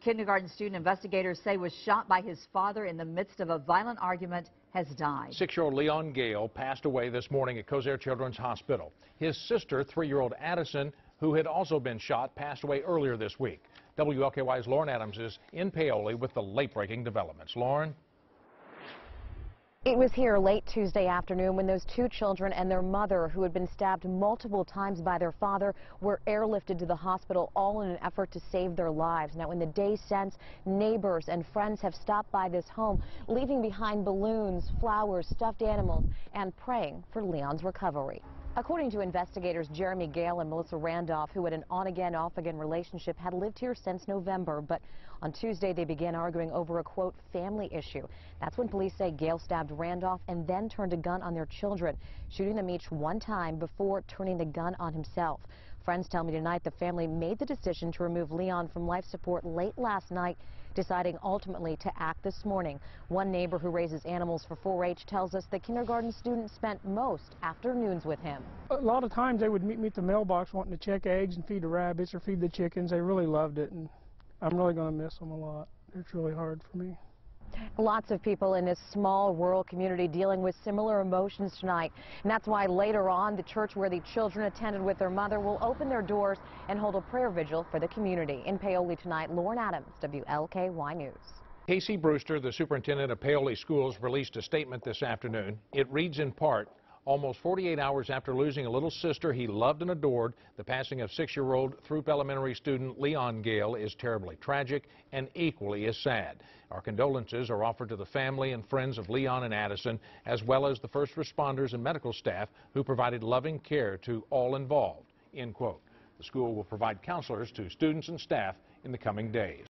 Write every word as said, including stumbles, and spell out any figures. kindergarten student investigators say was shot by his father in the midst of a violent argument has died. Six-year-old Leon Gehl passed away this morning at Cozier Children's Hospital. His sister, three-year-old Addison, who had also been shot, passed away earlier this week. W L K Y's Lauren Adams is in Paoli with the late-breaking developments. Lauren? It was here late Tuesday afternoon when those two children and their mother, who had been stabbed multiple times by their father, were airlifted to the hospital, all in an effort to save their lives. Now, in the days since, neighbors and friends have stopped by this home, leaving behind balloons, flowers, stuffed animals, and praying for Leon's recovery. According to investigators, Jeremy Gehl and Melissa Randolph, who had an on-again, off-again relationship, had lived here since November, but on Tuesday they began arguing over a, quote, family issue. That's when police say Gehl stabbed Randolph and then turned a gun on their children, shooting them each one time before turning the gun on himself. Friends tell me tonight the family made the decision to remove Leon from life support late last night, deciding ultimately to act this morning. One neighbor who raises animals for four H tells us the kindergarten student spent most afternoons with him. A lot of times they would meet me at the mailbox wanting to check eggs and feed the rabbits or feed the chickens. They really loved it, and I'm really going to miss them a lot. It's really hard for me. Lots of people in this small rural community dealing with similar emotions tonight, and that's why later on the church where the children attended with their mother will open their doors and hold a prayer vigil for the community. In Paoli tonight, Lauren Adams, W L K Y News. Casey Brewster, the superintendent of Paoli Schools, released a statement this afternoon. It reads in part, almost forty-eight hours after losing a little sister he loved and adored, the passing of six-year-old Throop Elementary student Leon Gehl is terribly tragic and equally as sad. Our condolences are offered to the family and friends of Leon and Addison, as well as the first responders and medical staff who provided loving care to all involved, end quote. The school will provide counselors to students and staff in the coming days.